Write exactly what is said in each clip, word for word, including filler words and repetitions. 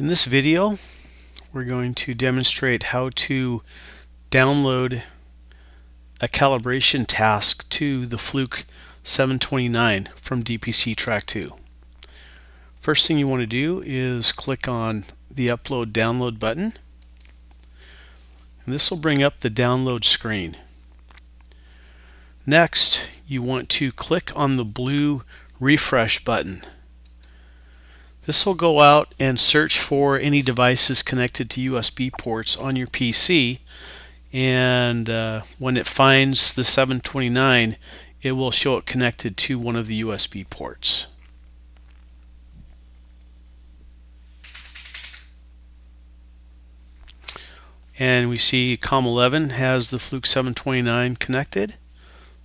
In this video, we're going to demonstrate how to download a calibration task to the Fluke seven twenty-nine from D P C Track two. First thing you want to do is click on the Upload Download button. And this will bring up the download screen. Next, you want to click on the blue refresh button. This will go out and search for any devices connected to U S B ports on your P C, and uh, when it finds the seven twenty-nine, it will show it connected to one of the U S B ports. And we see COM eleven has the Fluke seven twenty-nine connected,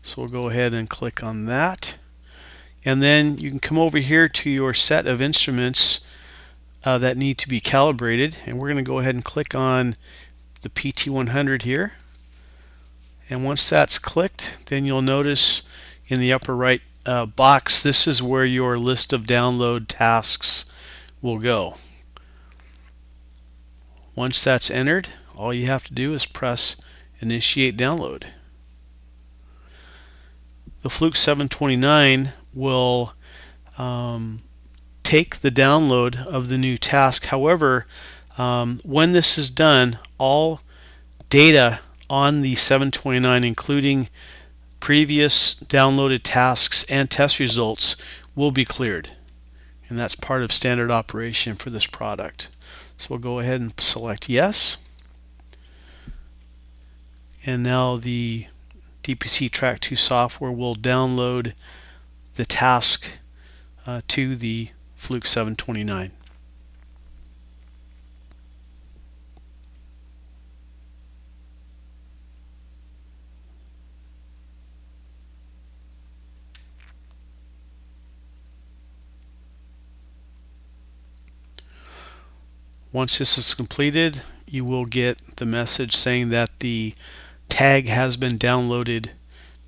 so we'll go ahead and click on that. And then you can come over here to your set of instruments uh, that need to be calibrated, and we're going to go ahead and click on the P T one hundred here. And once that's clicked, then you'll notice in the upper right uh, box, this is where your list of download tasks will go. Once that's entered, all you have to do is press Initiate Download. The Fluke seven twenty-nine will um, take the download of the new task. However, um, when this is done, all data on the seven twenty-nine, including previous downloaded tasks and test results, will be cleared. And that's part of standard operation for this product. So we'll go ahead and select Yes. And now the D P C Track two software will download the task uh, to the Fluke seven twenty-nine. Once this is completed, you will get the message saying that the tag has been downloaded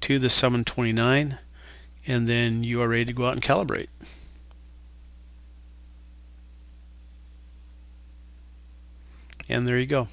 to the seven twenty-nine, and then you are ready to go out and calibrate. And there you go.